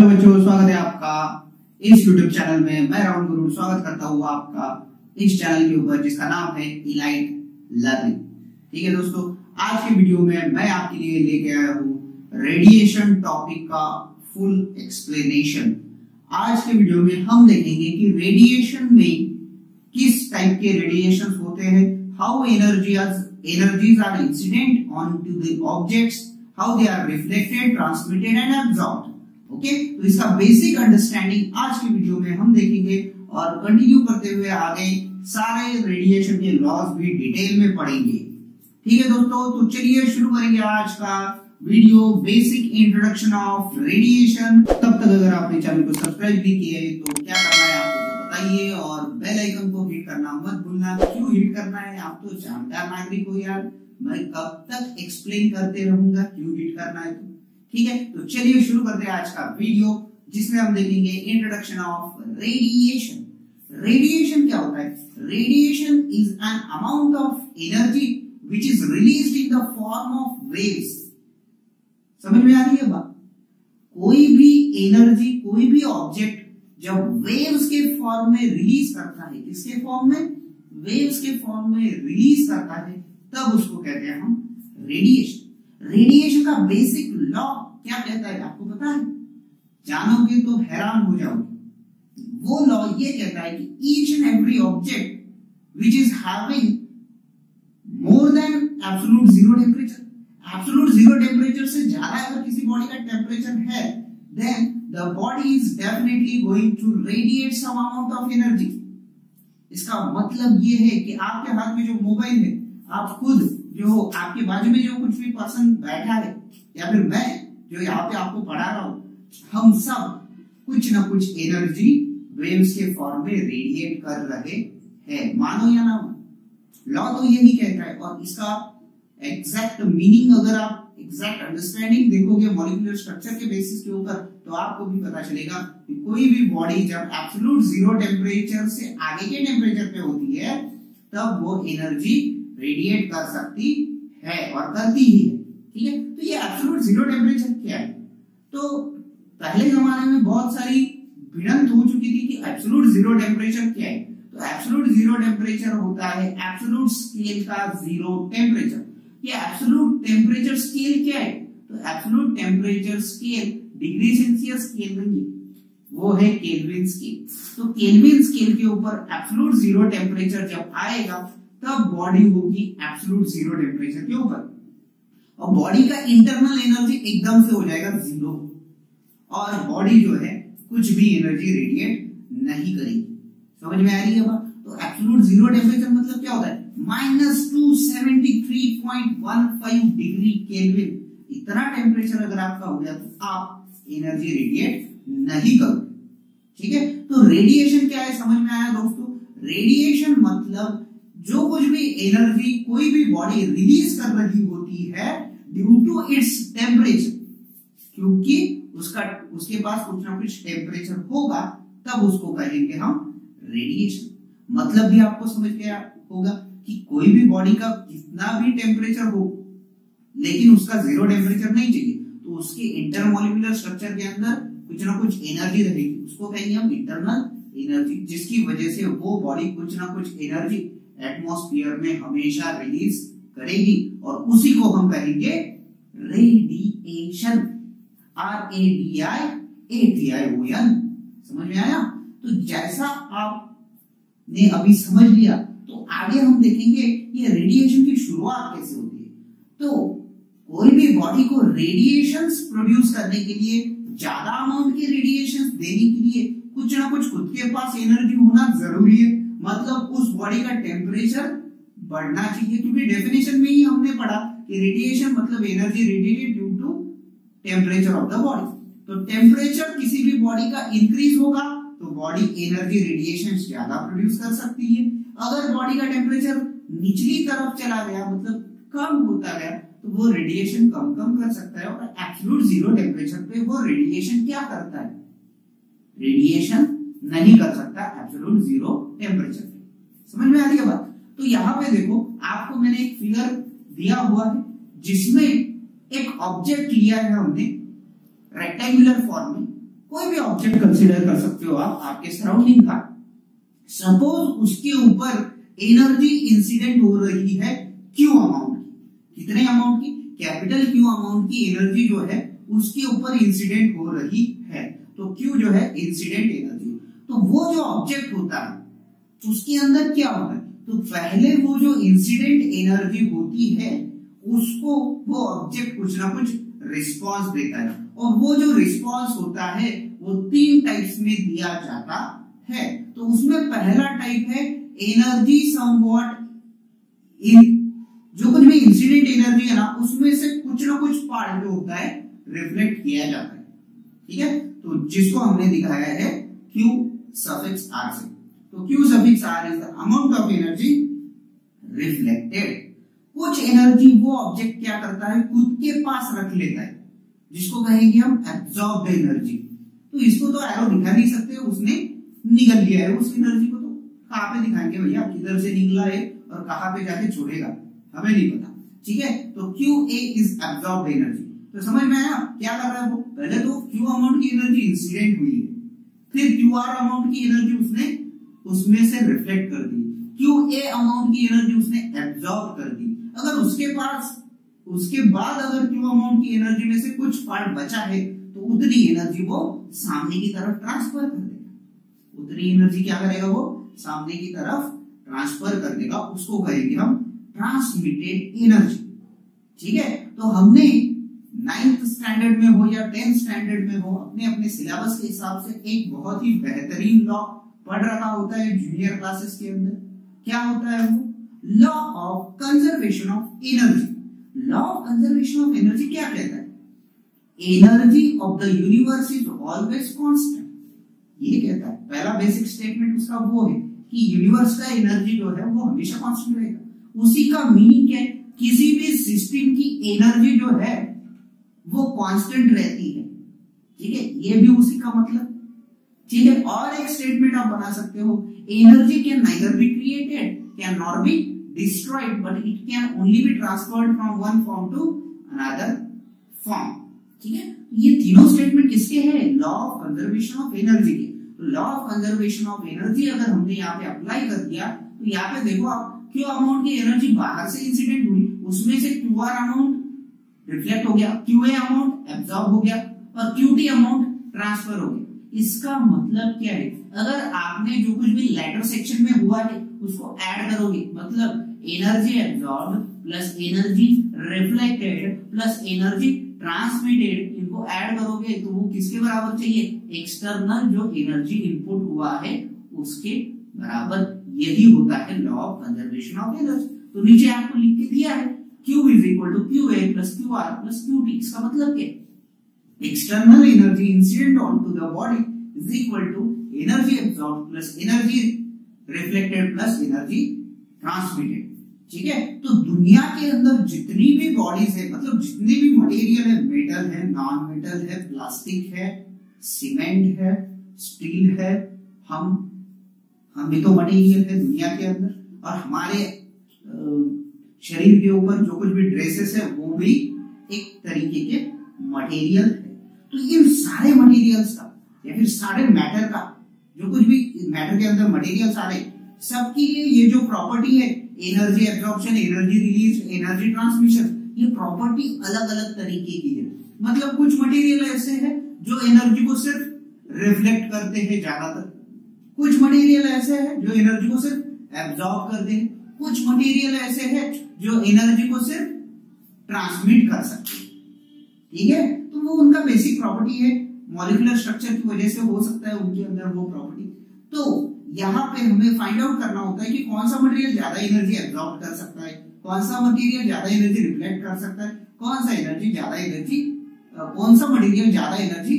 Hello बच्चों, स्वागत है आपका इस YouTube चैनल में। मैं राहुल गुरु स्वागत करता हूँ आपका इस चैनल के ऊपर जिसका नाम है इलाइट लर्निंग। ठीक है दोस्तों, आज की वीडियो में मैं आपके लिए लेके आया हूँ रेडिएशन टॉपिक का फुल एक्सप्लेनेशन। आज के वीडियो में हम देखेंगे कि रेडिएशन में किस टाइप के रेडिएशन होते हैं, how energies are incident on to the objects, how they are reflected, transmitted and absorbed. Okay, तो इसका बेसिक अंडरस्टैंडिंग आज की वीडियो में हम देखेंगे और कंटिन्यू करते हुए आगे सारे रेडिएशन के लॉज भी डिटेल में पढ़ेंगे। ठीक है दोस्तों, तो चलिए शुरू करेंगे आज का video, basic introduction of radiation. तब तक अगर आपने चैनल को सब्सक्राइब नहीं किया है तो क्या करना है आपको बताइए, और बेल आइकन को हिट करना मत भूलना। क्यों हिट करना है, आप तो जानदार नागरिक हो यार, मैं कब तक एक्सप्लेन करते रहूंगा क्यों हिट करना है। ठीक है, तो चलिए शुरू करते हैं आज का वीडियो जिसमें हम देखेंगे इंट्रोडक्शन ऑफ रेडिएशन। रेडिएशन क्या होता है? Radiation is an amount of energy which is released in the form of waves. समझ में आ रही है बात? कोई भी एनर्जी, कोई भी ऑब्जेक्ट जब वेव्स के फॉर्म में रिलीज करता है, किसके फॉर्म में? वेव्स के फॉर्म में रिलीज करता है, तब उसको कहते हैं हम रेडिएशन। रेडिएशन का बेसिक लॉ क्या कहता है आपको पता है? जानोगे तो हैरान हो जाओगे। वो लॉ ये कहता है कि each and every object which is having more than absolute zero temperature, absolute zero temperature से ज्यादा अगर किसी बॉडी का टेम्परेचर है, then the body is definitely going to radiate some amount of energy. इसका मतलब ये है कि आपके हाथ में जो मोबाइल है, आप खुद जो आपके बाजू में जो कुछ भी पर्सन बैठा है, या फिर मैं जो यहाँ पे आपको पढ़ा रहा हूं, हम सब कुछ ना कुछ एनर्जी वेव्स के फॉर्म में रेडिएट कर रहे हैं, मानो या ना मानो। लॉ तो यही कहता है, और इसका एग्जैक्ट मीनिंग अगर आप एग्जैक्ट अंडरस्टैंडिंग देखोगे मॉलिक्यूलर स्ट्रक्चर के बेसिस के ऊपर, तो आपको भी पता चलेगा कि कोई भी बॉडी जब एब्सोल्यूट जीरो टेम्परेचर से आगे के टेम्परेचर पे होती है, तब वो एनर्जी रेडिएट कर सकती है और करती ही है। ठीक है, तो ये एब्सोल्यूट जीरो टेम्परेचर क्या है? तो पहले जमाने में बहुत सारी भिड़ंत हो चुकी थी कि एब्सोल्यूट जीरो टेम्परेचर क्या है। तो एब्सोल्यूट जीरो टेम्परेचर होता है एब्सोल्यूट स्केल का जीरो टेम्परेचर। ये एब्सोल्यूट टेम्परेचर स्केल क्या है? तो absolute temperature scale degree Celsius scale नहीं, वो है केल्विन स्केल। तो केल्विन स्केल के ऊपर एब्सोल्यूट जीरो टेम्परेचर जब आएगा, तब बॉडी होगी एब्सोल्यूट जीरो टेम्परेचर के ऊपर, और बॉडी का इंटरनल एनर्जी एकदम से हो जाएगा जीरो, और बॉडी जो है कुछ भी एनर्जी रेडिएट नहीं करेगी। समझ में आ रही है बात? तो एब्सोल्यूट जीरो टेम्परेचर मतलब क्या होता है? -273.15 डिग्री केल्विन। इतना टेम्परेचर अगर आपका हो गया तो आप एनर्जी रेडिएट नहीं करोगे। ठीक है, तो रेडिएशन क्या है समझ में आया दोस्तों? रेडिएशन मतलब जो कुछ भी एनर्जी कोई भी बॉडी रिलीज कर रही होती है ड्यू टू इट्स टेम्परेचर, क्योंकि उसके पास कुछ ना कुछ टेम्परेचर होगा, तब उसको कहेंगे हम रेडिएशन। मतलब भी आपको समझ गया होगा कि कोई भी बॉडी का कितना भी टेम्परेचर हो, लेकिन उसका जीरो टेम्परेचर नहीं चाहिए, तो उसके इंटरमॉलिक्यूलर स्ट्रक्चर के अंदर कुछ ना कुछ एनर्जी रहेगी, उसको कहेंगे हम इंटरनल एनर्जी, जिसकी वजह से वो बॉडी कुछ ना कुछ एनर्जी एटमॉस्फेयर में हमेशा रिलीज करेगी, और उसी को हम कहेंगे रेडिएशन। RADIATION। समझ में आया? तो जैसा आपने अभी समझ लिया, तो आगे हम देखेंगे ये रेडिएशन की शुरुआत कैसे होती है। तो कोई भी बॉडी को रेडिएशंस प्रोड्यूस करने के लिए, ज्यादा अमाउंट की रेडिएशंस देने के लिए कुछ ना कुछ खुद के पास एनर्जी होना जरूरी है। मतलब उस बॉडी का टेम्परेचर बढ़ना चाहिए, क्योंकि डेफिनेशन में ही हमने पढ़ा कि रेडिएशन मतलब energy radiated due to temperature of the body. तो टेम्परेचर किसी भी बॉडी का इंक्रीज होगा तो बॉडी एनर्जी रेडिएशन ज्यादा प्रोड्यूस कर सकती है। अगर बॉडी का टेम्परेचर निचली तरफ चला गया, मतलब कम होता गया, तो वो रेडिएशन कम कम कर सकता है, और एब्सोल्यूट जीरो टेम्परेचर पे वो रेडिएशन क्या करता है? रेडिएशन नहीं कर सकता एब्सोल्यूट जीरो टेम्परेचर पे। समझ में आ रही है बात? तो यहाँ पे देखो, आपको मैंने एक फिगर दिया हुआ है जिसमें एक ऑब्जेक्ट लिया है हमने रेक्टेंगुलर फॉर्म में, कोई भी ऑब्जेक्ट कंसीडर कर सकते हो आप आपके सराउंडिंग का। सपोज उसके ऊपर एनर्जी इंसिडेंट हो रही है क्यू अमाउंट की, कितने अमाउंट की, कैपिटल क्यू अमाउंट की एनर्जी जो है उसके ऊपर इंसिडेंट हो रही है, तो क्यू जो है इंसिडेंट एनर्जी। तो वो जो ऑब्जेक्ट होता है उसके अंदर क्या होता है, तो पहले वो जो इंसिडेंट एनर्जी होती है उसको वो ऑब्जेक्ट कुछ ना कुछ रिस्पांस देता है, और वो जो रिस्पांस होता है वो तीन टाइप्स में दिया जाता है। तो उसमें पहला टाइप है एनर्जी समवॉट इन, जो कुछ भी इंसिडेंट एनर्जी है ना उसमें से कुछ ना कुछ पार्ट जो होता है रिफ्लेक्ट किया जाता है, ठीक है। तो जिसको हमने दिखाया है क्यू सफिक्स आर से, तो Q suffix R is the amount of energy reflected। कुछ एनर्जी वो ऑब्जेक्ट क्या करता है खुद के पास रख लेता है, जिसको कहेंगे हम absorbed energy। तो इसको तो एरो दिखा नहीं सकते, उसने निगल लिया है उस एनर्जी को, तो कहाँ पे दिखाएंगे भैया किधर से निकला है और कहाँ पे जाके छोड़ेगा हमें नहीं पता, ठीक है। तो Q A is absorb energy. तो समझ में आया क्या कर रहा है वो, पहले तो क्यू अमाउंट की एनर्जी इंसिडेंट हुई है, फिर क्यू आर अमाउंट की एनर्जी उसने उसमें से रिफ्लेक्ट कर दी, क्यू ए अमाउंट की एनर्जी उसने एब्जॉर्ब कर दी। अगर उसके पास उसके बाद अगर क्यू अमाउंट की एनर्जी में से कुछ पार्ट बचा है तो उतनी एनर्जी वो सामने की तरफ ट्रांसफर कर देगा, उतनी एनर्जी क्या करेगा वो सामने की तरफ ट्रांसफर कर देगा, उसको कहेंगे हम ट्रांसमिटेड एनर्जी, ठीक है। तो हमने 9th स्टैंडर्ड में हो या 10th स्टैंडर्ड में हो, अपने अपने सिलेबस के हिसाब से एक बहुत ही बेहतरीन लॉ पढ़ रखा होता है जूनियर क्लासेस के अंदर। क्या होता है वो, law of conservation of energy. Law of conservation of energy क्या कहता है, energy of the universe is always constant, ये कहता है। पहला बेसिक स्टेटमेंट उसका वो है कि यूनिवर्स का एनर्जी जो है वो हमेशा कांस्टेंट रहेगा। उसी का मीनिंग क्या है, किसी भी सिस्टम की एनर्जी जो है वो कांस्टेंट रहती है, ठीक है, ये भी उसी का मतलब, ठीक है। और एक स्टेटमेंट आप बना सकते हो, energy can neither be created can not be destroyed but it can only be transferred from one form to another form, ठीक है। ये तीनों स्टेटमेंट किसके हैं, law of conservation of energy के। Law of conservation of energy अगर हमने यहाँ पे अप्लाई कर दिया तो यहाँ पे देखो आप, क्यू अमाउंट की एनर्जी बाहर से इंसिडेंट हुई, उसमें से क्यू आर अमाउंट रिफ्लेक्ट हो गया, क्यू ए अमाउंट एब्जॉर्ब हो गया और क्यू टी अमाउंट ट्रांसफर हो गया। इसका मतलब क्या है, अगर आपने जो कुछ भी लेटर सेक्शन में हुआ है उसको ऐड करोगे, मतलब energy absorb plus energy reflected plus energy transmitted, इनको ऐड करोगे तो वो किसके बराबर चाहिए, एक्सटर्नल जो एनर्जी इनपुट हुआ है उसके बराबर। यही होता है law of conservation of energy. तो नीचे आपको लिख के दिया है Q is equal to Q A plus Q R plus Q T. इसका मतलब क्या, external energy incident onto the body is equal to energy absorbed plus energy reflected plus energy transmitted, ठीक है। तो दुनिया के अंदर जितनी भी बॉडीज है, मतलब जितने भी मटेरियल है, मेटल है, नॉन मेटल है, प्लास्टिक है, सीमेंट है, स्टील है, हम भी तो मटेरियल है दुनिया के अंदर, और हमारे शरीर के ऊपर जो कुछ भी ड्रेसेस है वो भी एक तरीके के मटेरियल है। तो इन सारे मटेरियल्स का या फिर सारे मैटर का, जो कुछ भी मैटर के अंदर मटेरियल सारे सबके लिए ये जो प्रॉपर्टी है energy absorption, energy release, energy transmission, ये प्रॉपर्टी अलग अलग तरीके की है। मतलब कुछ मटेरियल ऐसे हैं जो एनर्जी को सिर्फ रिफ्लेक्ट करते हैं ज्यादातर, कुछ मटेरियल ऐसे हैं जो एनर्जी को सिर्फ एब्जॉर्ब करते हैं, कुछ मटेरियल ऐसे हैं जो एनर्जी को सिर्फ ट्रांसमिट कर सकते हैं, ठीक है। तो वो उनका बेसिक प्रॉपर्टी है, मॉलिक्यूलर स्ट्रक्चर की वजह से हो सकता है उनके अंदर वो प्रॉपर्टी। तो यहाँ पे हमें फाइंड आउट करना होता है कि कौन सा मटेरियल ज्यादा एनर्जी एब्जॉर्ब कर सकता है, कौन सा मटेरियल ज्यादा एनर्जी रिफ्लेक्ट कर सकता है, कौन सा मटेरियल ज्यादा एनर्जी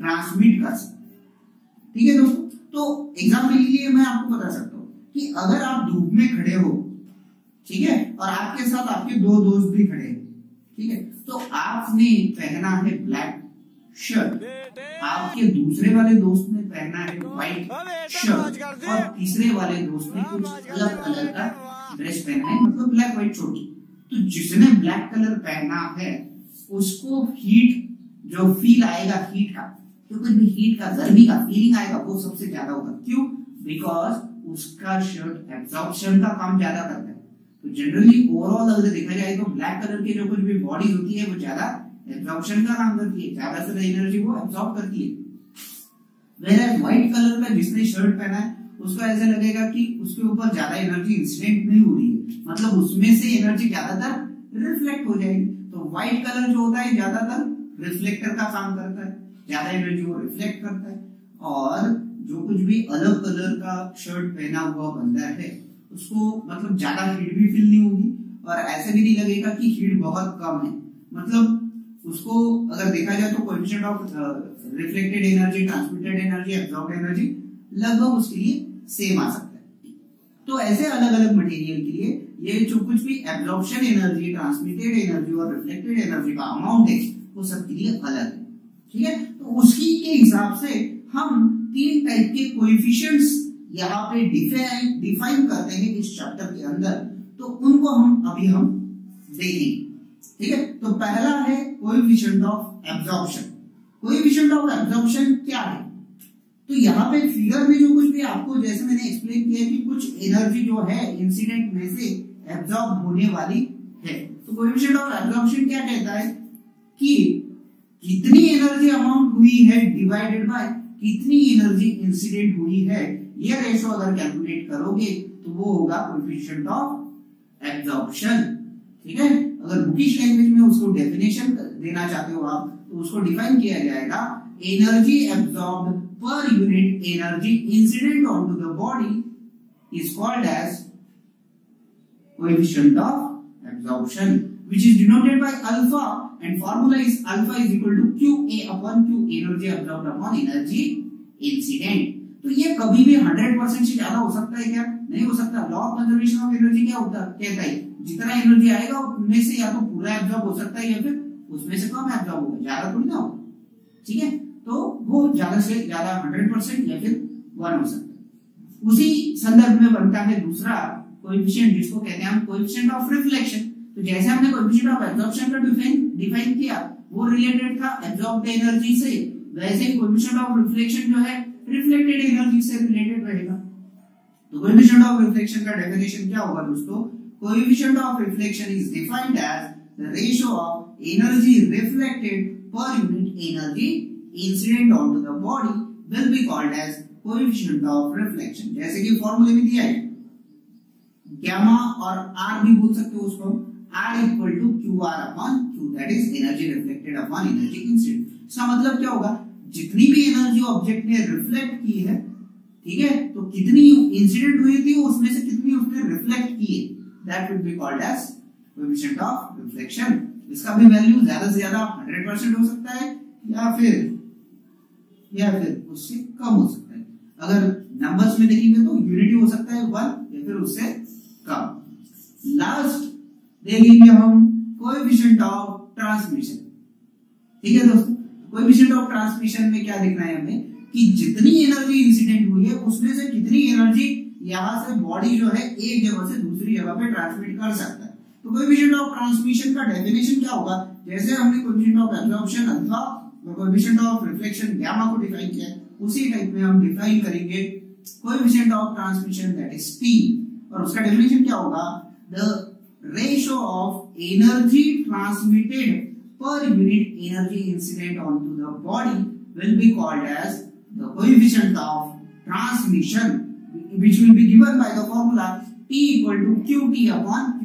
ट्रांसमिट कर सकता है, ठीक है दोस्तों। तो एग्जाम्पल के लिए मैं आपको बता सकता हूँ कि अगर आप धूप में खड़े हो, ठीक है, और आपके साथ आपके दो दोस्त भी खड़े हैं, ठीक है, तो आपने पहना है ब्लैक शर्ट, आपके दूसरे वाले दोस्त ने पहना है व्हाइट शर्ट, और तीसरे वाले दोस्त ने कुछ अलग कलर का ड्रेस पहना है, मतलब ब्लैक व्हाइट छोटी। तो जिसने ब्लैक कलर पहना है उसको हीट जो फील आएगा, हीट का तो कुछ भी हीट का, गर्मी का फीलिंग आएगा वो सबसे ज्यादा होगा। क्यों? बिकॉज उसका शर्ट एब्जॉर्प्शन का काम ज्यादा करता है। तो जनरली ओवरऑल अगर देखा जाए तो ब्लैक कलर की जो कुछ भी बॉडी होती है वो ज्यादा एब्जॉर्प्शन का काम करती है, ज्यादा से ज्यादा एनर्जी वो एब्जॉर्ब करती है। वेयर व्हाइट कलर में जिसने शर्ट पहना है उसको ऐसा लगेगा कि उसके ऊपर ज्यादा एनर्जी इंसिडेंट नहीं हो रही है, मतलब उसमें से एनर्जी ज्यादातर रिफ्लेक्ट हो जाएगी। तो व्हाइट कलर जो होता है ज्यादातर रिफ्लेक्टर का काम करता है, ज्यादा एनर्जी वो रिफ्लेक्ट करता है। और जो कुछ भी अलग कलर का शर्ट पहना हुआ बंदा है उसको मतलब ज्यादा हीट भी फील नहीं होगी और ऐसा भी नहीं लगेगा कि हीट बहुत कम है, मतलब उसको अगर देखा जाए तो coefficient of reflected energy, transmitted energy, absorbed energy लगभग उसके लिए सेम आ सकता है। तो ऐसे अलग अलग मटेरियल के लिए ये जो कुछ भी एब्जॉर्प्शन एनर्जी, ट्रांसमिटेड एनर्जी और रिफ्लेक्टेड एनर्जी का अमाउंट है वो सबके लिए अलग है, ठीक है। तो उसकी के हिसाब से हम तीन टाइप के कोएफिशिएंट्स यहाँ पे डिफाइन करते हैं इस चैप्टर के अंदर, तो उनको हम अभी देखेंगे, ठीक है। तो पहला है coefficient of absorption. Coefficient of absorption क्या है? तो यहाँ पे फिगर में जो कुछ भी आपको जैसे मैंने एक्सप्लेन किया कि कुछ एनर्जी जो है इंसिडेंट में से एब्जॉर्ब होने वाली है। तो कोएफिशिएंट ऑफ एब्जॉर्प्शन क्या कहता है कि कितनी एनर्जी अमाउंट हुई है डिवाइडेड बाय कितनी एनर्जी इंसिडेंट हुई है, ये रेशो अगर कैलकुलेट करोगे तो वो होगा कोएफिशिएंट ऑफ एब्जॉर्प्शन, ठीक है। अगर बुकिश लैंग्वेज में उसको डेफिनेशन देना चाहते हो आप तो उसको डिफाइन किया जाएगा energy absorbed per unit energy incident on to the body is called as coefficient of absorption which is denoted by alpha and formula is alpha is equal to QA upon Q energy absorbed upon energy incident। तो ये कभी भी 100% से ज्यादा हो सकता है क्या? नहीं हो सकता। Law of conservation of energy क्या होता है? कहता है जितना एनर्जी आएगा उसमें से या तो पूरा एब्जॉर्ब हो सकता है या फिर उसमें से कम एब्जॉर्ब होगा, ज्यादा थोड़ी ना होगा, ठीक है। तो वो ज्यादा से ज्यादा 100% या फिर 1 हो सकता है। उसी संदर्भ में बनता है दूसरा कोएफिशिएंट जिसको कहते हैं हम कोएफिशिएंट ऑफ रिफ्लेक्शन। तो जैसे हमने कोएफिशिएंट ऑफ एब्जॉर्प्शन का डिफाइन किया वो रिलेटेड था एब्जॉर्ब्ड एनर्जी से, वैसे ही कोएफिशिएंट ऑफ रिफ्लेक्शन जो है रिफ्लेक्टेड एनर्जी से रिलेटेड रहेगा। तो कोएफिशिएंट ऑफ रिफ्लेक्शन का डेफिनेशन क्या होगा दोस्तों? Coefficient of reflection is defined as the ratio of energy reflected per unit energy incident on to the body will be called as coefficient of reflection. जैसे कि फॉर्मूले में दिया है गैमा और आर भी बोल सकते हो उसको, R equal to QR upon Q, that is energy reflected upon energy incident। इसका मतलब क्या होगा? जितनी भी एनर्जी ऑब्जेक्ट ने रिफ्लेक्ट की है, ठीक है, तो कितनी इंसिडेंट हुई थी उसमें से कितनी उसने रिफ्लेक्ट की है, that would be called as coefficient of reflection। इसका भी वैल्यू ज्यादा से ज्यादा 100% हो सकता है या फिर उससे कम हो सकता है। अगर नंबर्स में देखेंगे तो यूनिट हो सकता है 1 या फिर उससे कम। लास्ट देखेंगे हम कोएफिशिएंट ऑफ ट्रांसमिशन, ठीक है दोस्तों। कोएफिशिएंट ऑफ ट्रांसमिशन में क्या देखना है हमें कि जितनी एनर्जी इंसिडेंट हुई है उसमें से कितनी एनर्जी यहाँ से बॉडी जो है एक जगह से दूसरी जगह पे ट्रांसमिट कर सकता है। तो कोएफिशिएंट ऑफ ट्रांसमिशन का डेफिनेशन क्या होगा? जैसे हमने कोएफिशिएंट ऑफ एब्जॉर्प्शन अल्फा और कोएफिशिएंट ऑफ रिफ्लेक्शन गामा को डिफाइन किया, उसी टाइप में हम डिफाइन करेंगे coefficient of transmission that is P, और उसका डेफिनेशन क्या होगा? The ratio of energy transmitted per unit energy incident onto the body will be called as the coefficient of transmission, which will be given by the formula T equal to QT upon Q।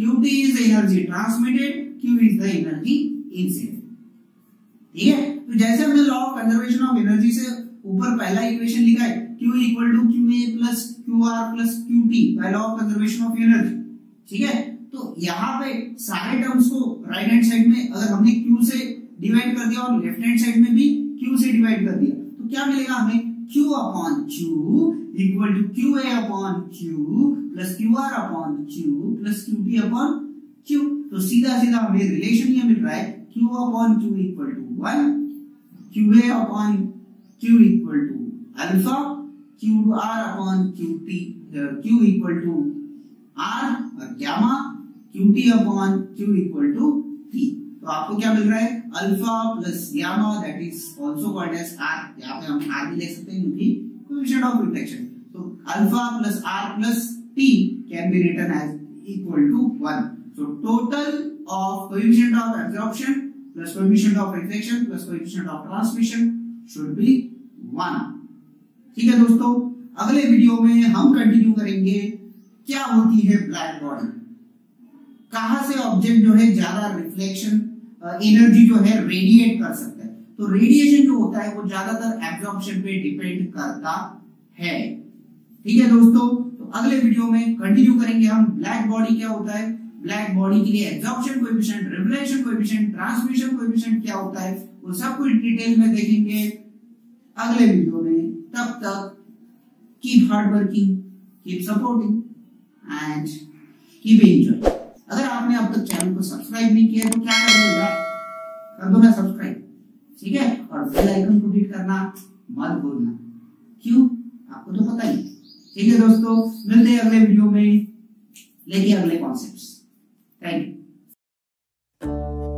QT is the energy transmitted, Q is the energy incident, ठीक है। तो जैसे हमने law of conservation of energy से ऊपर पहला equation लिखा है Q equal to QA plus QR plus QT by law of conservation of energy, ठीक है। तो यहाँ पे सारे टर्म्स को राइट हैंड साइड में अगर हमने Q से डिवाइड कर दिया और लेफ्ट हैंड साइड में भी Q से डिवाइड कर दिया तो क्या मिलेगा हमें? Q upon Q equal to QA upon Q plus QR upon Q plus QT upon Q। तो सीधा सीधा हमें रिलेशन ये मिल रहा है Q upon Q equal to 1, QA upon Q equal to alpha, QR upon Q equal to R और gamma, QT upon Q equal to T। तो आपको क्या मिल रहा है? Alpha plus gamma that is also called as R. यहां पे हम आर भी लिख सकते हैं क्योंकि कोएफिशिएंट ऑफ रिफ्लेक्शन। तो alpha plus R plus T can be written as equal to 1। So total of coefficient of absorption plus coefficient of reflection plus coefficient of transmission should be 1। ठीक है दोस्तों, अगले वीडियो में हम continue करेंगे क्या होती है ब्लैक बॉडी, कहां से ऑब्जेक्ट जो है ज्यादा रिफ्लेक्शन एनर्जी जो है रेडिएट कर सकता है। तो रेडिएशन जो होता है वो ज्यादातर एब्जॉर्प्शन पे डिपेंड करता है। ठीक है दोस्तों, तो अगले वीडियो में कंटिन्यू करेंगे हम ब्लैक बॉडी क्या होता है, ब्लैक बॉडी के लिए absorption coefficient, reflection coefficient, transmission coefficient क्या होता है वो सब कुछ डिटेल में देखेंगे अगले वीडियो में। तब तक keep hard working, keep supporting and keep enjoy. अगर आपने अब तक चैनल को सब्सक्राइब नहीं किया तो क्या कर दो ना सब्सक्राइब, ठीक है, और बेल आइकन को हिट करना मत भूलना। क्यों, आपको तो पता ही। ठीक है दोस्तों, मिलते हैं अगले वीडियो में लेके अगले कॉन्सेप्ट। Thank you.